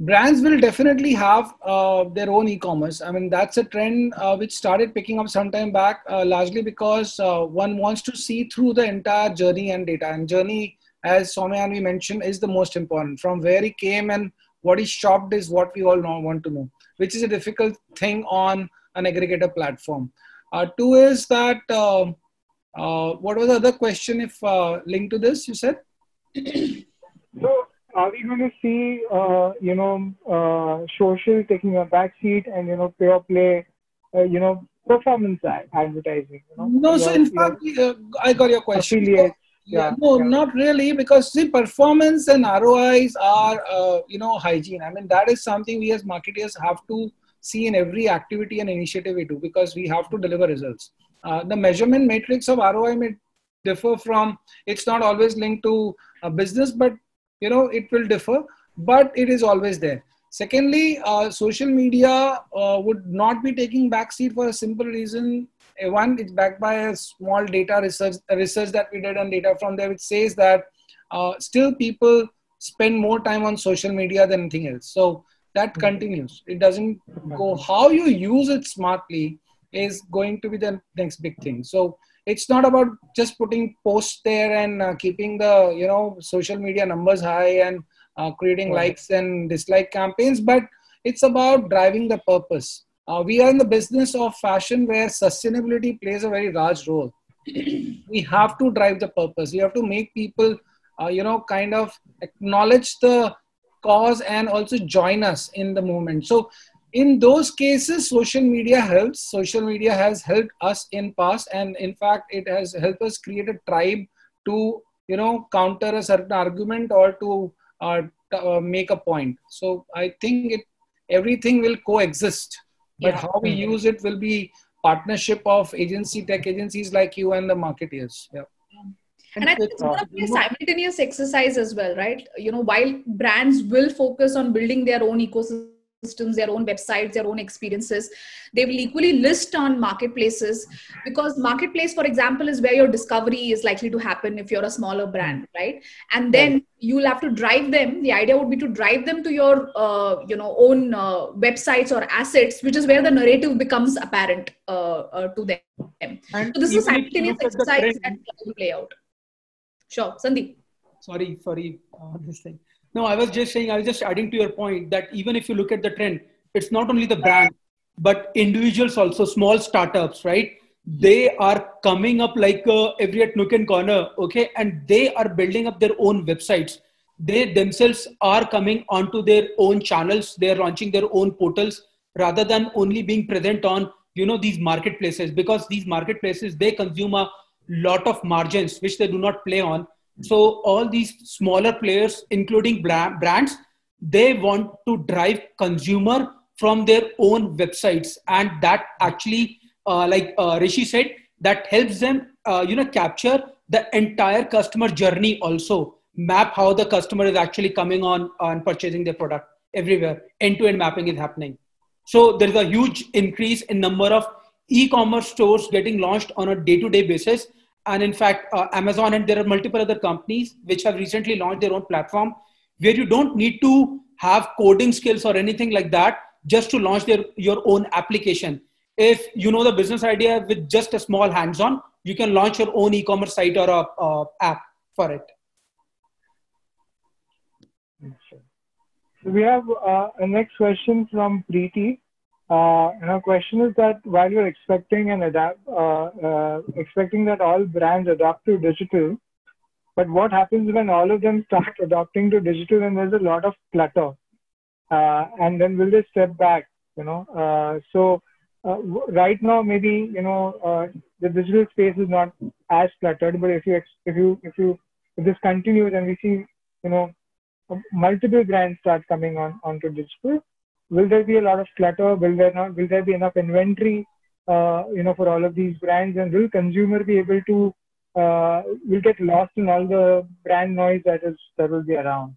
brands will definitely have their own e-commerce. I mean, that's a trend which started picking up some time back, largely because one wants to see through the entire journey and data. And journey, as Soumya we mentioned, is the most important. From where he came and what he shopped is what we all want to know, which is a difficult thing on an aggregator platform. Two is that, what was the other question if linked to this, you said? So, are we going to see, social taking a backseat and, pure play, performance advertising? No, so in fact, I got your question. Affiliates. Yeah, no, not really, because see, performance and ROIs are, hygiene. I mean, that is something we as marketers have to see in every activity and initiative we do, because we have to deliver results. The measurement matrix of ROI may differ from, it's not always linked to a business, but it will differ, but it is always there. Secondly, social media would not be taking backseat for a simple reason. One, it's backed by a small data research that we did on data from there, which says that still people spend more time on social media than anything else. So that continues. It doesn't go. How you use it smartly is going to be the next big thing. So it's not about just putting posts there and keeping the, social media numbers high and creating likes and dislike campaigns, but it's about driving the purpose. We are in the business of fashion where sustainability plays a very large role. We have to drive the purpose. We have to make people, kind of acknowledge the cause and also join us in the movement. So in those cases, social media helps. Social media has helped us in past, and in fact, it has helped us create a tribe to, counter a certain argument or to make a point. So I think everything will coexist, but how we use it will be partnership of tech agencies like you and the marketeers. Yeah. And I think it's going to be a simultaneous exercise as well, right? While brands will focus on building their own ecosystem, their own websites, their own experiences, they will equally list on marketplaces, because marketplace, for example, is where your discovery is likely to happen if you're a smaller brand, right? And then you'll have to drive them. The idea would be to drive them to your, own websites or assets, which is where the narrative becomes apparent to them. And so this is a simultaneous exercise that will play out. Sure, Sandeep. Sorry, this thing. No, I was just saying, I was just adding to your point that even if you look at the trend, it's not only the brand, but individuals also, small startups, right? They are coming up like every at nook and corner, okay? And they are building up their own websites. They themselves are coming onto their own channels. They are launching their own portals rather than only being present on, these marketplaces, because these marketplaces, they consume a lot of margins, which they do not play on. So all these smaller players, including brands, they want to drive consumer from their own websites. And that actually, like Rishi said, that helps them, capture the entire customer journey also, map how the customer is actually coming on and purchasing their product everywhere. End-to-end mapping is happening. So there's a huge increase in number of e-commerce stores getting launched on a day-to-day basis. And in fact, Amazon and there are multiple other companies which have recently launched their own platform, where you don't need to have coding skills or anything like that just to launch your own application. If you know the business idea with just a small hands-on, you can launch your own e-commerce site or an app for it. We have a next question from Preeti. And her question is that while you're expecting and expecting that all brands adapt to digital, but what happens when all of them start adopting to digital and there's a lot of clutter, and then will they step back? You know, so right now maybe you know the digital space is not as cluttered, but if this continues and we see you know multiple brands start coming onto digital, will there be a lot of clutter? Will there be enough inventory, you know, for all of these brands? And will consumer be able to, will get lost in all the brand noise that will be around?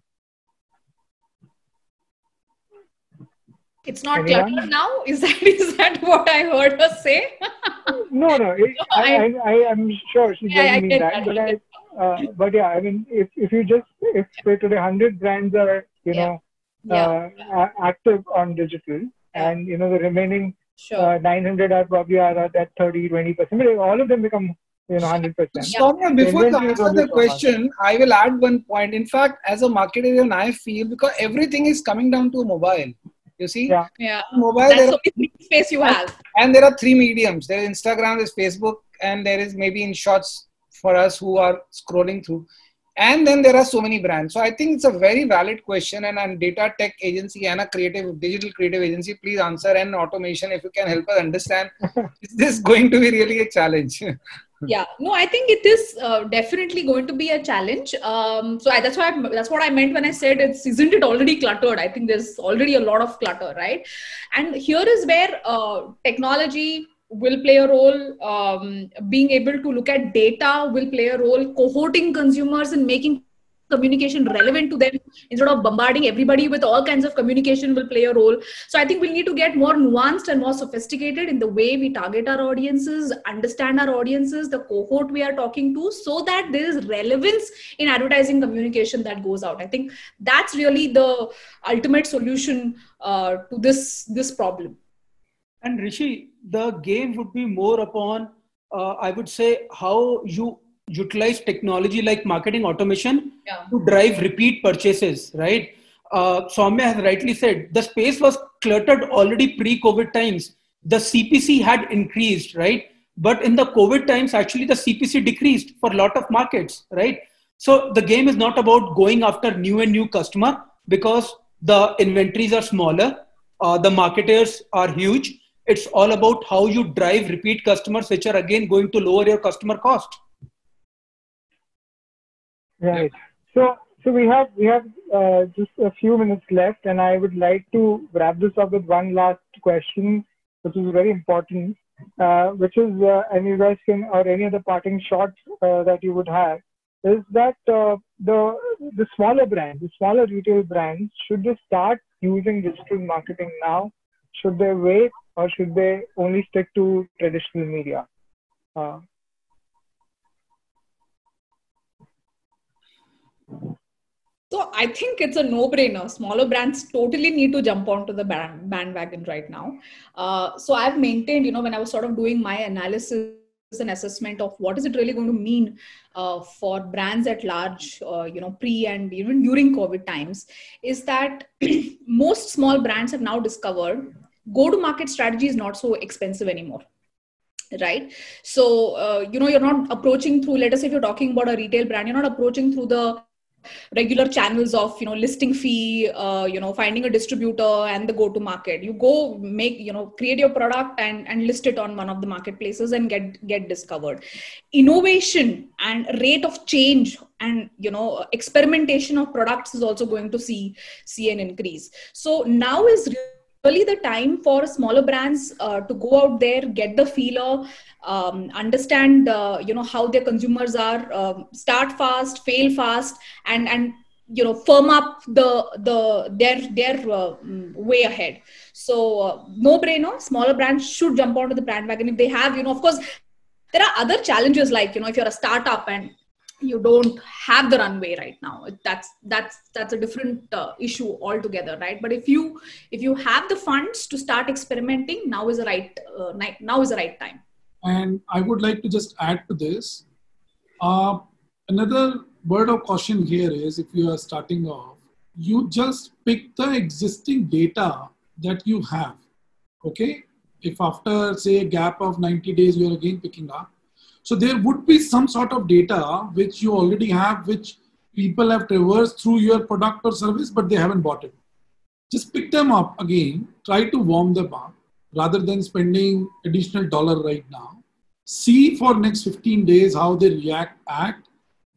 It's not clutter now. Is that what I heard her say? No. I'm sure she doesn't mean that. But yeah, I mean, if today 100 brands are, you know. Active on digital, and you know the remaining 900 are probably at that 30-20%. All of them become 100%. Soumya, before you answer the question, I will add one point. In fact, as a marketer, and I feel because everything is coming down to a mobile. You see, mobile. That's the only space you have. And there are three mediums. There is Instagram, there is Facebook, and there is maybe in shorts for us who are scrolling through. And then there are so many brands. So I think it's a very valid question, and I'm data tech agency and a digital creative agency. Please answer, and automation, if you can help us understand, is this going to be really a challenge? Yeah, no, I think it is definitely going to be a challenge. That's what I meant when I said isn't it already cluttered? I think there's already a lot of clutter, right? And here is where technology will play a role, being able to look at data will play a role, cohorting consumers and making communication relevant to them instead of bombarding everybody with all kinds of communication will play a role. So I think we'll need to get more nuanced and more sophisticated in the way we target our audiences, understand our audiences, the cohort we are talking to, so that there is relevance in advertising communication that goes out. I think that's really the ultimate solution to this problem. And Rishi, the game would be more upon, I would say, how you utilize technology like marketing automation to drive repeat purchases, right? Soumya has rightly said, the space was cluttered already pre-COVID times. The CPC had increased, right? But in the COVID times, actually the CPC decreased for a lot of markets, right? So the game is not about going after new and new customer because the inventories are smaller. The marketers are huge. It's all about how you drive repeat customers, which are again going to lower your customer cost. Right. So we have just a few minutes left, and I would like to wrap this up with one last question, which is very important, which is, and you guys can, or any other parting shots that you would have, is that the smaller brands, the smaller retail brands, should they start using digital marketing now? Should they wait? Or should they only stick to traditional media? So I think it's a no-brainer. Smaller brands totally need to jump onto the bandwagon right now. So I've maintained, when I was sort of doing my analysis and assessment of what is it really going to mean for brands at large, pre and even during COVID times, is that most small brands have now discovered go-to-market strategy is not so expensive anymore, right? So, you're not approaching through, let us say if you're talking about a retail brand, you're not approaching through the regular channels of, listing fee, finding a distributor and the go-to-market. You go make, create your product and list it on one of the marketplaces and get discovered. Innovation and rate of change and experimentation of products is also going to see an increase. So now is really the time for smaller brands to go out there, get the feeler, understand how their consumers are, start fast, fail fast, and firm up their way ahead. So no brainer, smaller brands should jump onto the bandwagon if they have. Of course, there are other challenges like if you're a startup and you don't have the runway right now. That's a different issue altogether, right? But if you have the funds to start experimenting, now is the right time. And I would like to just add to this, another word of caution here is, if you are starting off, you just pick the existing data that you have. Okay. If after say a gap of 90 days, you're again picking up. So there would be some sort of data which you already have, which people have traversed through your product or service, but they haven't bought it. Just pick them up again, try to warm them up rather than spending additional dollar right now. See for next 15 days how they react, act.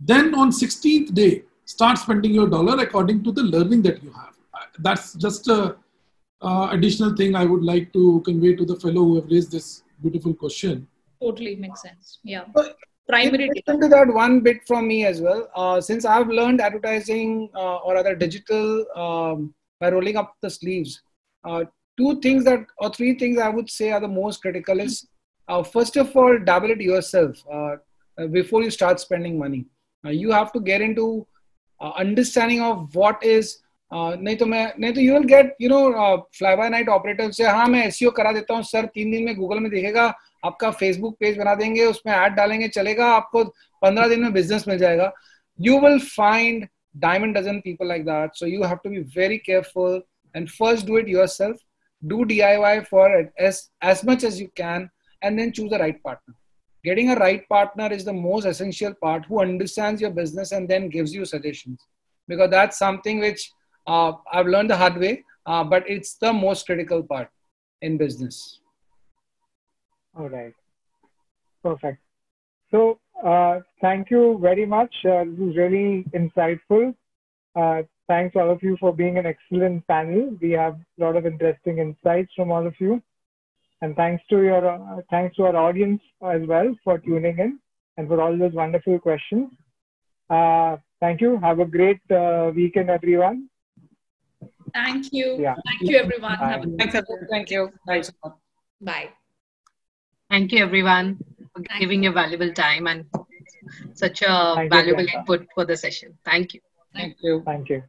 Then on 16th day, start spending your dollar according to the learning that you have. That's just a additional thing I would like to convey to the fellow who have raised this beautiful question. Totally makes sense. Yeah. Primary data. To that one bit from me as well. Since I've learned advertising or other digital by rolling up the sleeves, three things I would say are the most critical is, first of all, dabble it yourself before you start spending money. You have to get into understanding of what is. नहीं तो you will get, you know, fly by night operators say, हाँ मैं SEO करा देता हूँ sir, 3 दिन में Google में दिखेगा, आपका Facebook पेज बना देंगे, उसमें ad डालेंगे, चलेगा, आपको 15 दिन में business मिल जाएगा. You will find diamond dozen people like that. So you have to be very careful and first do it yourself. Do DIY for as much as you can and then choose the right partner. Getting a right partner is the most essential part, who understands your business and then gives you suggestions, because that's something which I've learned the hard way, but it's the most critical part in business. All right. Perfect. So thank you very much. This was really insightful. Thanks all of you for being an excellent panel. We have a lot of interesting insights from all of you. And thanks to our audience as well for tuning in and for all those wonderful questions. Thank you. Have a great weekend, everyone. Thank you. Yeah. Thank you, everyone. Thanks, everyone. Thank you. Bye. Bye. Thank you, everyone, for giving your valuable time and such a valuable input for the session. Thank you. Thank you. Thank you.